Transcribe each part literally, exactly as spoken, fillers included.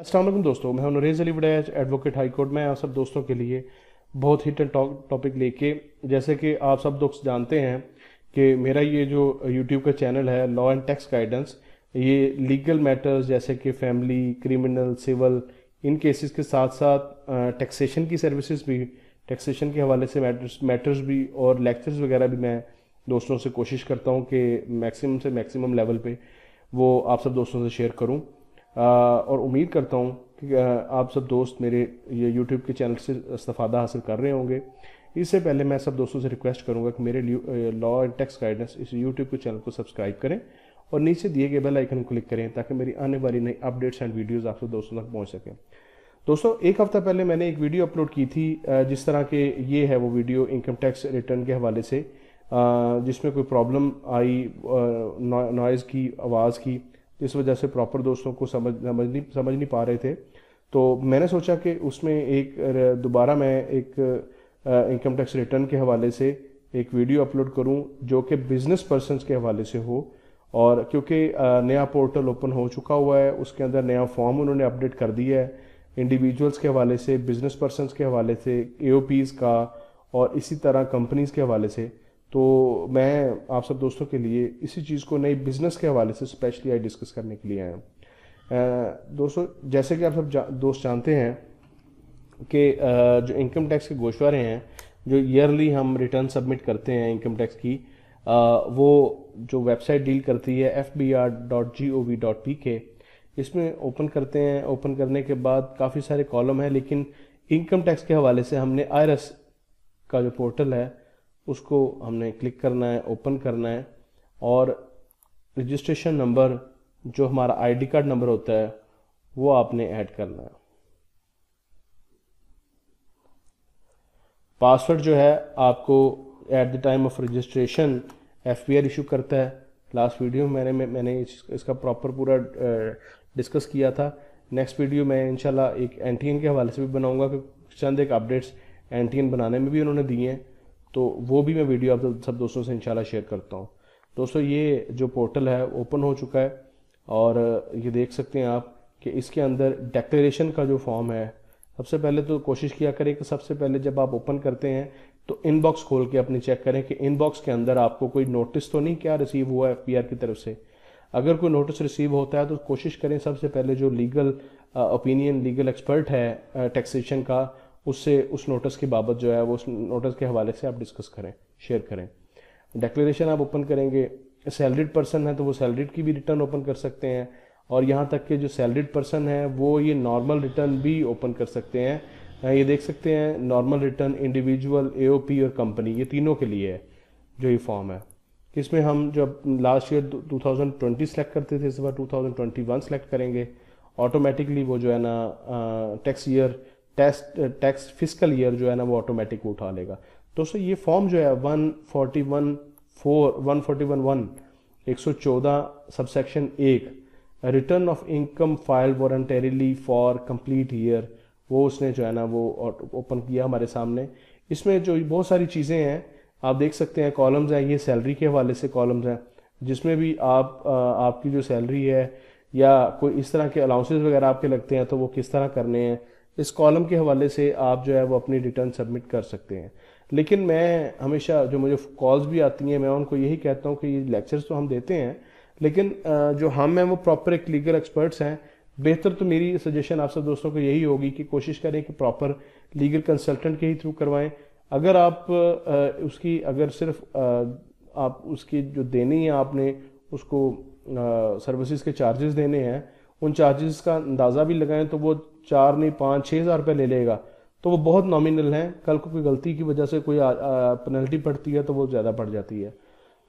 अस्सलाम वालेकुम दोस्तों, मैं Nauroz Ali Waraich advocate high court में आप सब दोस्तों के लिए बहुत हिट एंड टॉपिक लेके, जैसे कि आप सब दोस्त जानते हैं कि मेरा ये जो यूट्यूब का चैनल है लॉ एंड टैक्स गाइडेंस, ये लीगल मैटर्स जैसे कि फैमिली, क्रिमिनल, सिविल, इन केसेस के साथ साथ टैक्सेशन की सर्विसेज भी, टैक्सेशन के हवाले से मैटर्स मैटर्स भी और लेक्चर्स वगैरह भी मैं दोस्तों से कोशिश करता हूँ कि मैक्सिमम से मैक्सिमम लेवल पर वो आप सब दोस्तों से शेयर करूँ। और उम्मीद करता हूँ कि आप सब दोस्त मेरे ये यूट्यूब के चैनल से इस्तेफ़ादा हासिल कर रहे होंगे। इससे पहले मैं सब दोस्तों से रिक्वेस्ट करूँगा कि मेरे लॉ एंड टैक्स गाइडेंस इस यूट्यूब के चैनल को सब्सक्राइब करें और नीचे दिए गए बेल आइकन को क्लिक करें ताकि मेरी आने वाली नई अपडेट्स एंड वीडियोस आप सब दोस्तों तक पहुँच सकें। दोस्तों, एक हफ़्ता पहले मैंने एक वीडियो अपलोड की थी, जिस तरह के ये है वो वीडियो इनकम टैक्स रिटर्न के हवाले से, जिसमें कोई प्रॉब्लम आई नॉइज़ की, आवाज़ की, इस वजह से प्रॉपर दोस्तों को समझ समझ नहीं समझ नहीं पा रहे थे। तो मैंने सोचा कि उसमें एक दोबारा मैं एक इनकम टैक्स रिटर्न के हवाले से एक वीडियो अपलोड करूं जो कि बिज़नेस पर्सनस के हवाले से हो, और क्योंकि नया पोर्टल ओपन हो चुका हुआ है, उसके अंदर नया फॉर्म उन्होंने अपडेट कर दिया है इंडिविजुअल्स के हवाले से, बिज़नेस पर्सनस के हवाले से, ए ओ पीज़ का और इसी तरह कंपनीज़ के हवाले से। तो मैं आप सब दोस्तों के लिए इसी चीज़ को नई बिज़नेस के हवाले से स्पेशली आई डिस्कस करने के लिए आया हूँ। दोस्तों, जैसे कि आप सब जा, दोस्त जानते हैं कि जो इनकम टैक्स के गोशवारे हैं, जो ईयरली हम रिटर्न सबमिट करते हैं इनकम टैक्स की, वो जो वेबसाइट डील करती है F B R dot G O V dot P K, इसमें ओपन करते हैं। ओपन करने के बाद काफ़ी सारे कॉलम हैं, लेकिन इनकम टैक्स के हवाले से हमने आईआरएस का जो पोर्टल है उसको हमने क्लिक करना है, ओपन करना है, और रजिस्ट्रेशन नंबर जो हमारा आईडी कार्ड नंबर होता है वो आपने ऐड करना है। पासवर्ड जो है आपको at the time of registration F B R issue करता है। लास्ट वीडियो में मैंने मैंने इस, इसका प्रॉपर पूरा डिस्कस किया था। नेक्स्ट वीडियो मैं इंशाल्लाह एक एन टी एन के हवाले से भी बनाऊंगा कि चंद एक अपडेट्स एन टी एन बनाने में भी उन्होंने दिए हैं, तो वो भी मैं वीडियो आप सब दोस्तों से इंशाल्लाह शेयर करता हूँ। दोस्तों, ये जो पोर्टल है ओपन हो चुका है और ये देख सकते हैं आप कि इसके अंदर डिक्लेरेशन का जो फॉर्म है, सबसे पहले तो कोशिश किया करें कि सबसे पहले जब आप ओपन करते हैं तो इनबॉक्स खोल के अपनी चेक करें कि इनबॉक्स के अंदर आपको कोई नोटिस तो नहीं क्या रिसीव हुआ एफ बी आर की तरफ से। अगर कोई नोटिस रिसीव होता है तो कोशिश करें सबसे पहले जो लीगल ओपिनियन, लीगल एक्सपर्ट है टैक्सेशन का, उससे उस नोटिस की बाबत जो है वो उस नोटिस के हवाले से आप डिस्कस करें, शेयर करें। डिक्लेरेशन आप ओपन करेंगे, सैलरीड पर्सन है तो वो सैलरीड की भी रिटर्न ओपन कर सकते हैं, और यहाँ तक कि जो सैलरीड पर्सन है वो ये नॉर्मल रिटर्न भी ओपन कर सकते हैं। ये देख सकते हैं normal return, individual, A O P और कंपनी, ये तीनों के लिए है जो ये फॉर्म है। इसमें हम जब last year two thousand twenty select करते थे, इस बार two thousand twenty one select करेंगे, ऑटोमेटिकली वो जो है ना tax year, tax tax fiscal year जो है ना वो ऑटोमेटिक उठा लेगा। दोस्तों, ये फॉर्म जो है one forty one one forty one one एक सौ चौदह सबसेक्शन एक return of income file voluntarily for complete year, वो उसने जो है ना वो ओपन किया हमारे सामने। इसमें जो बहुत सारी चीज़ें हैं आप देख सकते हैं, कॉलम्स हैं, ये सैलरी के हवाले से कॉलम्स हैं जिसमें भी आप आ, आपकी जो सैलरी है या कोई इस तरह के अलाउंसेस वगैरह आपके लगते हैं तो वो किस तरह करने हैं, इस कॉलम के हवाले से आप जो है वो अपनी रिटर्न सबमिट कर सकते हैं। लेकिन मैं हमेशा जो मुझे कॉल्स भी आती हैं, मैं उनको यही कहता हूँ कि ये लेक्चर्स तो हम देते हैं, लेकिन जो हम हैं वो प्रॉपर एक लीगल एक्सपर्ट्स हैं। बेहतर तो मेरी सजेशन आप सब दोस्तों को यही होगी कि कोशिश करें कि प्रॉपर लीगल कंसल्टेंट के ही थ्रू करवाएं। अगर आप उसकी अगर सिर्फ आप उसकी जो देनी है, आपने उसको सर्विसेज के चार्जेस देने हैं, उन चार्जेस का अंदाज़ा भी लगाएं तो वो चार नहीं पाँच छः हज़ार रुपये ले लेगा, तो वो बहुत नॉमिनल हैं। कल को कोई गलती की वजह से कोई पेनल्टी पड़ती है तो वो ज़्यादा पड़ जाती है।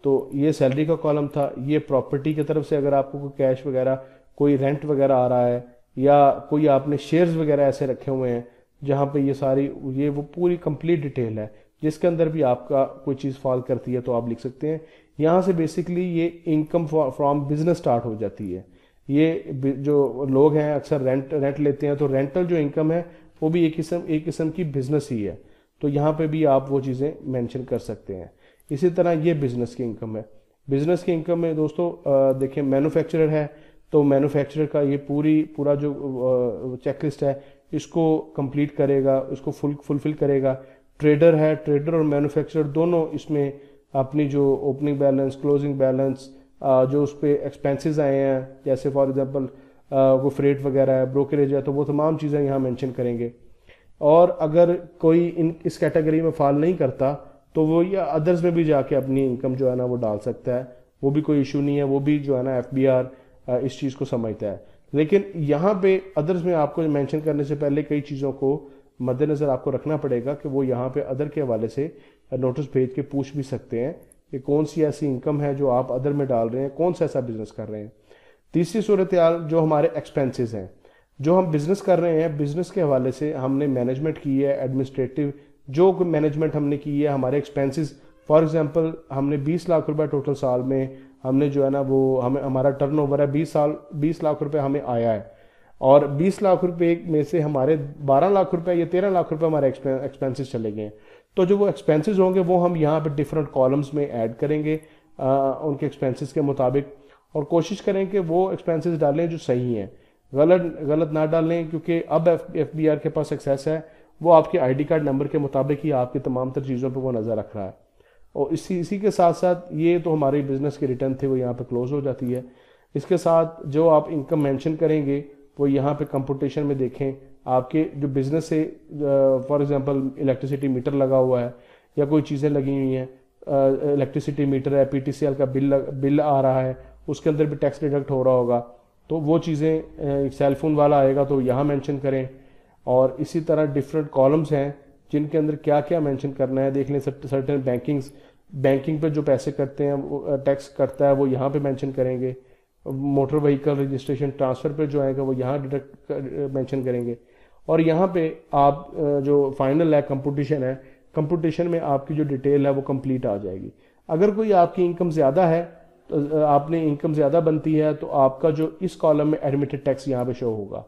तो ये सैलरी का कॉलम था। ये प्रॉपर्टी की तरफ से अगर आपको कोई कैश वगैरह, कोई रेंट वगैरह आ रहा है या कोई आपने शेयर्स वगैरह ऐसे रखे हुए हैं जहाँ पे ये सारी ये वो पूरी कंप्लीट डिटेल है, जिसके अंदर भी आपका कोई चीज़ फॉल करती है तो आप लिख सकते हैं। यहाँ से बेसिकली ये इनकम फ्रॉम बिजनेस स्टार्ट हो जाती है। ये जो लोग हैं अक्सर रेंट रेंट लेते हैं, तो रेंटल जो इनकम है वो भी एक किस्म एक किस्म की बिज़नेस ही है, तो यहाँ पे भी आप वो चीज़ें मेंशन कर सकते हैं। इसी तरह ये बिज़नेस की इनकम है। बिज़नेस की इनकम में दोस्तों देखिए, मैन्युफैक्चरर है तो मैन्युफैक्चरर का ये पूरी पूरा जो चेकलिस्ट है इसको कंप्लीट करेगा, इसको फुल फुलफिल करेगा। ट्रेडर है, ट्रेडर और मैन्युफैक्चरर दोनों इसमें अपनी जो ओपनिंग बैलेंस, क्लोजिंग बैलेंस, जो उस पर एक्सपेंसेस आए हैं, जैसे फॉर एग्जांपल वो फ्रेट वगैरह है, ब्रोकरेज है, तो वो तमाम चीज़ें यहाँ मेंशन करेंगे। और अगर कोई इन इस कैटेगरी में फॉल नहीं करता तो वो या अदर्स में भी जाके अपनी इनकम जो है ना वो डाल सकता है, वो भी कोई इशू नहीं है, वो भी जो है ना एफ बी आर इस चीज़ को समझता है। लेकिन यहाँ पे अदर्स में आपको मेंशन करने से पहले कई चीज़ों को मद्देनज़र आपको रखना पड़ेगा कि वो यहाँ पे अदर के हवाले से नोटिस भेज के पूछ भी सकते हैं कि कौन सी ऐसी इनकम है जो आप अदर में डाल रहे हैं, कौन सा ऐसा बिजनेस कर रहे हैं। तीसरी सूरत हाल जो हमारे एक्सपेंसेस हैं, जो हम बिज़नेस कर रहे हैं, बिज़नेस के हवाले से हमने मैनेजमेंट की है, एडमिनिस्ट्रेटिव जो मैनेजमेंट हमने की है, हमारे एक्सपेंसेस फॉर एग्जांपल हमने बीस लाख रुपए टोटल साल में हमने जो है ना वो हमें हमारा टर्नओवर है बीस साल बीस लाख रुपए हमें आया है, और बीस लाख रुपए में से हमारे बारह लाख रुपए या तेरह लाख रुपए हमारे एक्सपेंसेस चले गए। तो जो वो एक्सपेंसेस होंगे वो हम यहाँ पे डिफरेंट कॉलम्स में ऐड करेंगे आ, उनके एक्सपेंसेस के मुताबिक, और कोशिश करें कि वो एक्सपेंसेस डालें जो सही हैं, गलत गलत ना डालें, क्योंकि अब एफ बी आर के पास एक्सेस है, वो आपके आईडी कार्ड नंबर के मुताबिक ही आपकी तमाम तर चीज़ों पे वो नज़र रख रहा है। और इसी इसी के साथ साथ ये तो हमारे बिज़नेस के रिटर्न थे, वो यहाँ पे क्लोज हो जाती है। इसके साथ जो आप इनकम मेंशन करेंगे वो यहाँ पे कंप्यूटेशन में देखें, आपके जो बिज़नेस से फॉर एग्जांपल इलेक्ट्रिसिटी मीटर लगा हुआ है या कोई चीज़ें लगी हुई हैं, इलेक्ट्रिसिटी मीटर है, पी टी सी एल का बिल बिल आ रहा है, उसके अंदर भी टैक्स डिडक्ट हो रहा होगा, तो वो चीज़ें सेलफोन वाला आएगा तो यहाँ मैंशन करें। और इसी तरह डिफरेंट कॉलम्स हैं जिनके अंदर क्या क्या मेंशन करना है देख लें। सर्टेन बैंकिंग्स बैंकिंग पे जो पैसे करते हैं टैक्स करता है वो यहाँ पे मेंशन करेंगे, मोटर व्हीकल रजिस्ट्रेशन ट्रांसफ़र पे जो आएगा वो यहाँ डिडक्ट मेंशन करेंगे। और यहाँ पे आप जो फाइनल है कंपटीशन है, कंपटीशन में आपकी जो डिटेल है वो कंप्लीट आ जाएगी। अगर कोई आपकी इनकम ज़्यादा है तो आपने इनकम ज़्यादा बनती है तो आपका जो इस कॉलम में एडमिटेड टैक्स यहाँ पर शो होगा,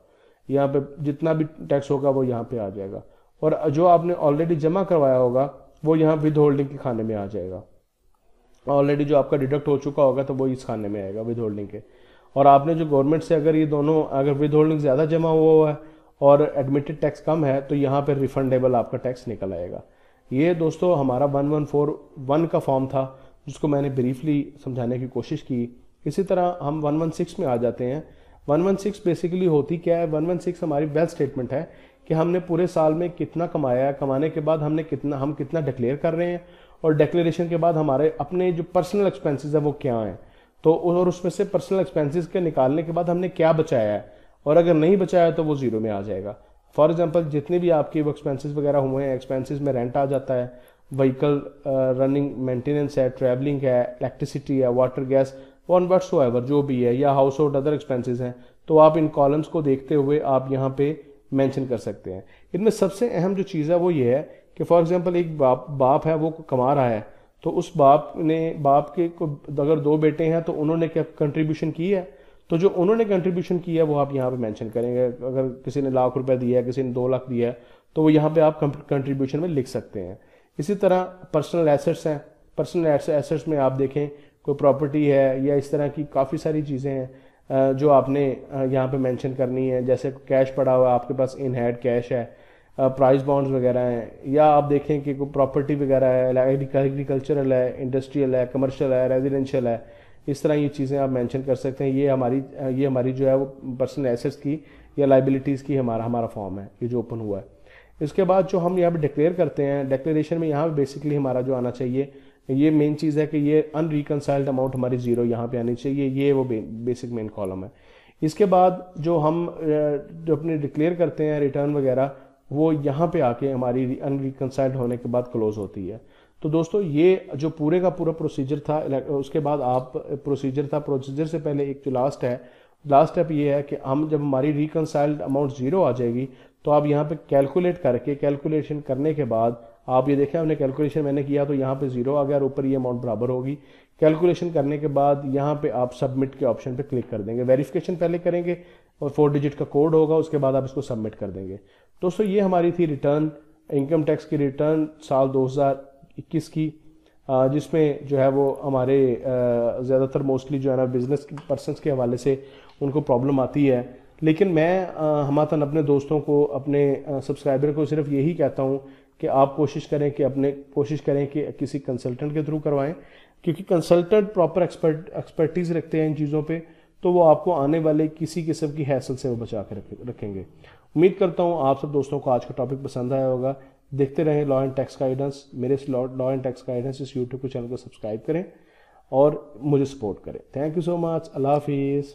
यहाँ पे जितना भी टैक्स होगा वो यहाँ पे आ जाएगा, और जो आपने ऑलरेडी जमा करवाया होगा वो यहाँ विद होल्डिंग के खाने में आ जाएगा। ऑलरेडी जो आपका डिडक्ट हो चुका होगा तो वो इस खाने में आएगा विद होल्डिंग के। और आपने जो गवर्नमेंट से अगर ये दोनों अगर विद होल्डिंग ज़्यादा जमा हुआ हुआ है और एडमिटेड टैक्स कम है तो यहाँ पर रिफंडेबल आपका टैक्स निकल आएगा। ये दोस्तों हमारा वन वन फोर वन का फॉर्म था जिसको मैंने ब्रीफली समझाने की कोशिश की। इसी तरह हम वन वन सिक्स में आ जाते हैं। वन वन सिक्स बेसिकली होती क्या है, वन वन सिक्स हमारी वेल्थ स्टेटमेंट है कि हमने पूरे साल में कितना कमाया है, कमाने के बाद हमने कितना हम कितना डिक्लेयर कर रहे हैं, और डिक्लेरेशन के बाद हमारे अपने जो पर्सनल एक्सपेंसेस हैं वो क्या हैं, तो और उसमें से पर्सनल एक्सपेंसेस के निकालने के बाद हमने क्या बचाया है, और अगर नहीं बचाया तो वो जीरो में आ जाएगा। फॉर एग्जांपल जितने भी आपके एक्सपेंसेस वगैरह हुए हैं, एक्सपेंसेस में रेंट आ जाता है, व्हीकल रनिंग मेंटेनेंस है, ट्रैवलिंग है, इलेक्ट्रिसिटी है, water gas on what's ever जो भी है, या हाउस होल्ड अदर एक्सपेंसेस हैं, तो आप इन कॉलम्स को देखते हुए आप यहाँ पे मेंशन कर सकते हैं। इनमें सबसे अहम जो चीज़ है वो ये है कि फॉर एग्जांपल एक बाप बाप है वो कमा रहा है, तो उस बाप ने बाप के को अगर दो बेटे हैं तो उन्होंने क्या कंट्रीब्यूशन की है, तो जो उन्होंने कंट्रीब्यूशन किया है वो आप यहाँ पर मैंशन करेंगे। अगर किसी ने लाख रुपये दिया है, किसी ने दो लाख दिया है, तो वो यहाँ पर आप कंट्रीब्यूशन में लिख सकते हैं। इसी तरह पर्सनल एसेट्स हैं, पर्सनल एसेट्स में आप देखें कोई प्रॉपर्टी है या इस तरह की काफ़ी सारी चीज़ें हैं जो आपने यहाँ पे मेंशन करनी है, जैसे कैश पड़ा हुआ आपके पास, इन हैंड कैश है, प्राइस बॉन्ड्स वगैरह हैं, या आप देखें कि कोई प्रॉपर्टी वगैरह है, एग्रीकल्चरल है, इंडस्ट्रियल है, कमर्शियल है, रेजिडेंशियल है, इस तरह ये चीज़ें आप मेंशन कर सकते हैं। ये हमारी ये हमारी जो है वो पर्सनल एसेट्स की या लाइबिलिटीज़ की हमारा हमारा फॉर्म है ये जो ओपन हुआ है। इसके बाद जो हम यहाँ पर डिक्लेयर करते हैं, डिक्लेरेशन में यहाँ पर बेसिकली हमारा जो आना चाहिए ये मेन चीज़ है कि ये अनरिकनसाइल्ड अमाउंट हमारी जीरो यहाँ पे आनी चाहिए, ये वो बेसिक मेन कॉलम है। इसके बाद जो हम जो अपने डिक्लेयर करते हैं रिटर्न वगैरह वो यहाँ पे आके हमारी अनरिकनसाइल्ड होने के बाद क्लोज होती है। तो दोस्तों ये जो पूरे का पूरा प्रोसीजर था, उसके बाद आप प्रोसीजर था प्रोसीजर से पहले एक जो लास्ट है लास्ट स्टेप ये है कि हम जब हमारी रिकनसाइल्ड अमाउंट ज़ीरो आ जाएगी तो आप यहाँ पर कैलकुलेट करके कैलकुलेशन करने के बाद आप ये देखें हमने कैलकुलेशन मैंने किया तो यहाँ पे जीरो आ गया और ऊपर ये अमाउंट बराबर होगी। कैलकुलेशन करने के बाद यहाँ पे आप सबमिट के ऑप्शन पे क्लिक कर देंगे। वेरिफिकेशन पहले करेंगे और फोर डिजिट का कोड होगा, उसके बाद आप इसको सबमिट कर देंगे। दोस्तों ये हमारी थी रिटर्न, इनकम टैक्स की रिटर्न साल दो हज़ार इक्कीस की, जिसमें जो है वो हमारे ज़्यादातर मोस्टली जो है ना बिजनेस पर्सनस के हवाले से उनको प्रॉब्लम आती है। लेकिन मैं हमातन अपने दोस्तों को, अपने सब्सक्राइबर को सिर्फ यही कहता हूँ कि आप कोशिश करें कि अपने कोशिश करें कि किसी कंसल्टेंट के थ्रू करवाएं, क्योंकि कंसल्टेंट प्रॉपर एक्सपर्ट एक्सपर्टीज़ रखते हैं इन चीज़ों पे, तो वो आपको आने वाले किसी किस्म की हैसल से वो बचा कर रखेंगे। उम्मीद करता हूँ आप सब दोस्तों को आज का टॉपिक पसंद आया होगा। देखते रहें लॉ एंड टैक्स गाइडेंस, मेरे लॉ एंड टैक्स गाइडेंस इस यूट्यूब चैनल को सब्सक्राइब करें और मुझे सपोर्ट करें। Thank you so much. अल्लाह हाफिज़।